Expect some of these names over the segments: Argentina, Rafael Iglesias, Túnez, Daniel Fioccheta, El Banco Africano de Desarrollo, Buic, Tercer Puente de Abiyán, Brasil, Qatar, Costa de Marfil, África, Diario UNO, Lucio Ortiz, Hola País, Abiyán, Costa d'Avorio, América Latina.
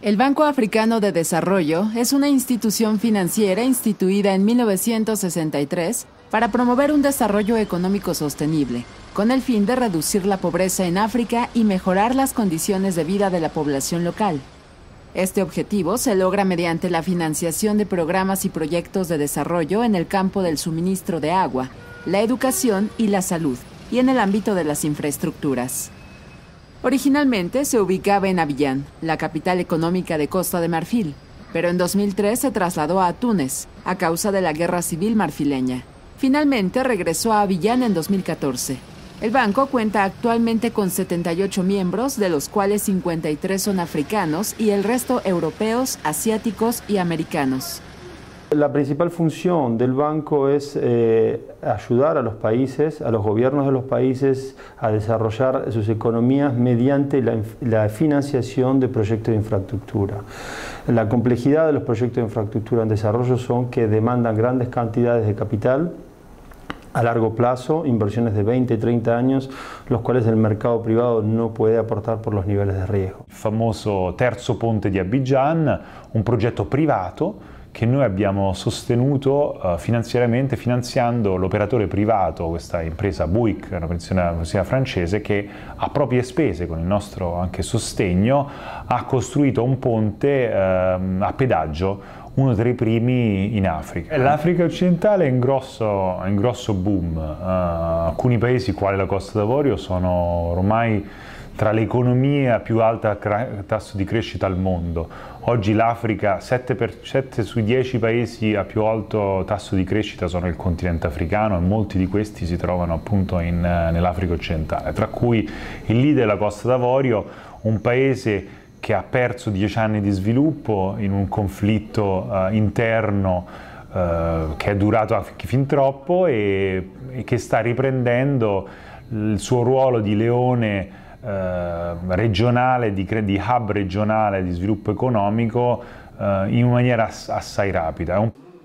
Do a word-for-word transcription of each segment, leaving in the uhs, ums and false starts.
El Banco Africano de Desarrollo es una institución financiera instituida en mil novecientos sesenta y tres para promover un desarrollo económico sostenible, con el fin de reducir la pobreza en África y mejorar las condiciones de vida de la población local. Este objetivo se logra mediante la financiación de programas y proyectos de desarrollo en el campo del suministro de agua, la educación y la salud, y en el ámbito de las infraestructuras. Originalmente se ubicaba en Abiyán, la capital económica de Costa de Marfil, pero en dos mil tres se trasladó a Túnez a causa de la guerra civil marfileña. Finalmente regresó a Abiyán en dos mil catorce. El banco cuenta actualmente con setenta y ocho miembros, de los cuales cincuenta y tres son africanos y el resto europeos, asiáticos y americanos. La principal función del banco es eh, ayudar a los países, a los gobiernos de los países, a desarrollar sus economías mediante la, la financiación de proyectos de infraestructura. La complejidad de los proyectos de infraestructura en desarrollo son que demandan grandes cantidades de capital a largo plazo, inversiones de veinte, treinta años, los cuales el mercado privado no puede aportar por los niveles de riesgo. El famoso Tercer Puente de Abiyán, un proyecto privado che noi abbiamo sostenuto uh, finanziariamente, finanziando l'operatore privato, questa impresa Buic, una impresa francese, che a proprie spese, con il nostro anche sostegno, ha costruito un ponte uh, a pedaggio, uno dei primi in Africa. L'Africa occidentale è in grosso, in grosso boom, uh, alcuni paesi quali la Costa d'Avorio sono ormai tra l'economia più alta tasso di crescita al mondo. Oggi l'Africa, sette su dieci paesi a più alto tasso di crescita sono il continente africano e molti di questi si trovano appunto nell'Africa occidentale, tra cui il leader della Costa d'Avorio, un paese che ha perso dieci anni di sviluppo in un conflitto uh, interno uh, che è durato fin troppo e, e che sta riprendendo il suo ruolo di leone Eh, regionale, di, di hub regionale di sviluppo economico eh, in maniera as, assai rápida.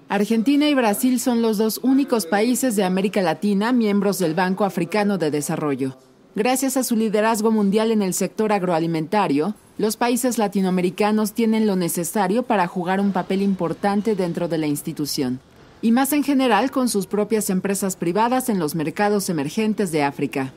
Argentina y Brasil son los dos únicos países de América Latina miembros del Banco Africano de Desarrollo. Gracias a su liderazgo mundial en el sector agroalimentario, los países latinoamericanos tienen lo necesario para jugar un papel importante dentro de la institución, y más en general con sus propias empresas privadas en los mercados emergentes de África.